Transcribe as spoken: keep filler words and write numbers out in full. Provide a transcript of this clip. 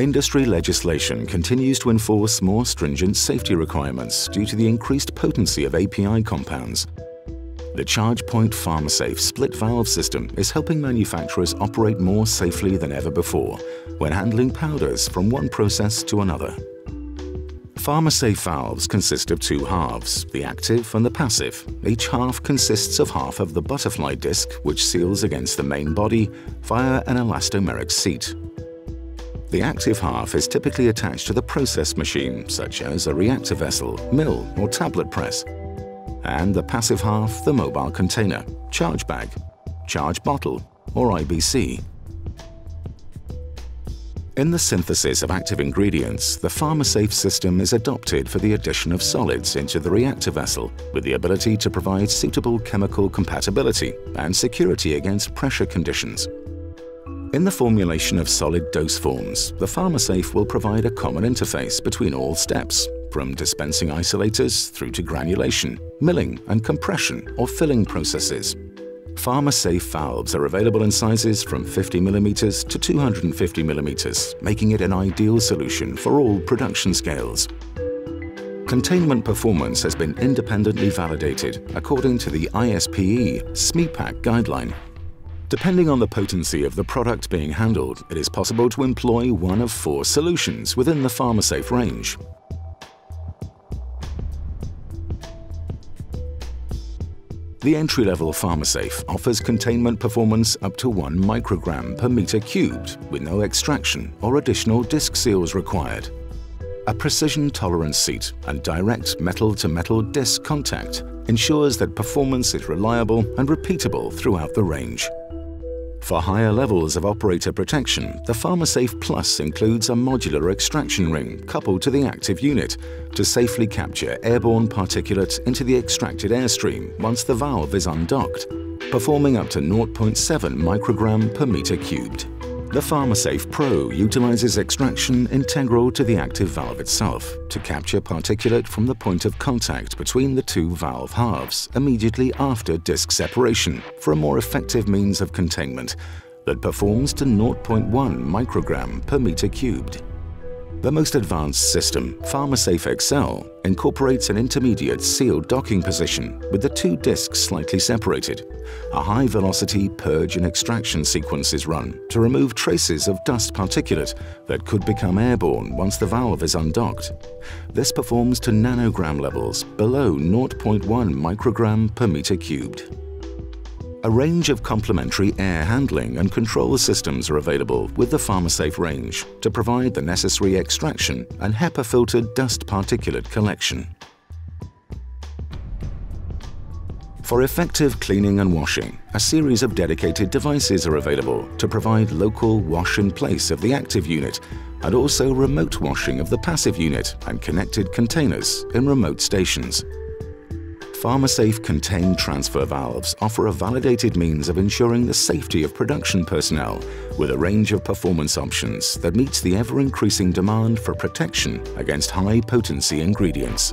Industry legislation continues to enforce more stringent safety requirements due to the increased potency of A P I compounds. The ChargePoint PharmaSafe split valve system is helping manufacturers operate more safely than ever before when handling powders from one process to another. PharmaSafe valves consist of two halves, the active and the passive. Each half consists of half of the butterfly disc, which seals against the main body via an elastomeric seat. The active half is typically attached to the process machine, such as a reactor vessel, mill or tablet press, and the passive half the mobile container, charge bag, charge bottle or I B C. In the synthesis of active ingredients, the PharmaSafe system is adopted for the addition of solids into the reactor vessel with the ability to provide suitable chemical compatibility and security against pressure conditions. In the formulation of solid dose forms, the PharmaSafe will provide a common interface between all steps, from dispensing isolators through to granulation, milling and compression or filling processes. PharmaSafe valves are available in sizes from fifty millimeters to two hundred fifty millimeters, making it an ideal solution for all production scales. Containment performance has been independently validated according to the I S P E SMEPAC guideline. Depending on the potency of the product being handled, it is possible to employ one of four solutions within the PharmaSafe range. The entry-level PharmaSafe offers containment performance up to one microgram per meter cubed with no extraction or additional disc seals required. A precision tolerance seat and direct metal-to-metal disc contact ensures that performance is reliable and repeatable throughout the range. For higher levels of operator protection, the PharmaSafe Plus includes a modular extraction ring coupled to the active unit to safely capture airborne particulate into the extracted airstream once the valve is undocked, performing up to zero point seven microgram per meter cubed. The PharmaSafe Pro utilizes extraction integral to the active valve itself to capture particulate from the point of contact between the two valve halves immediately after disc separation for a more effective means of containment that performs to zero point one microgram per meter cubed. The most advanced system, PharmaSafe X L, incorporates an intermediate sealed docking position with the two discs slightly separated. A high-velocity purge and extraction sequence is run to remove traces of dust particulate that could become airborne once the valve is undocked. This performs to nanogram levels below zero point one microgram per meter cubed. A range of complementary air handling and control systems are available with the PharmaSafe range to provide the necessary extraction and HEPA-filtered dust particulate collection. For effective cleaning and washing, a series of dedicated devices are available to provide local wash in place of the active unit and also remote washing of the passive unit and connected containers in remote stations. PharmaSafe contained transfer valves offer a validated means of ensuring the safety of production personnel with a range of performance options that meets the ever-increasing demand for protection against high-potency ingredients.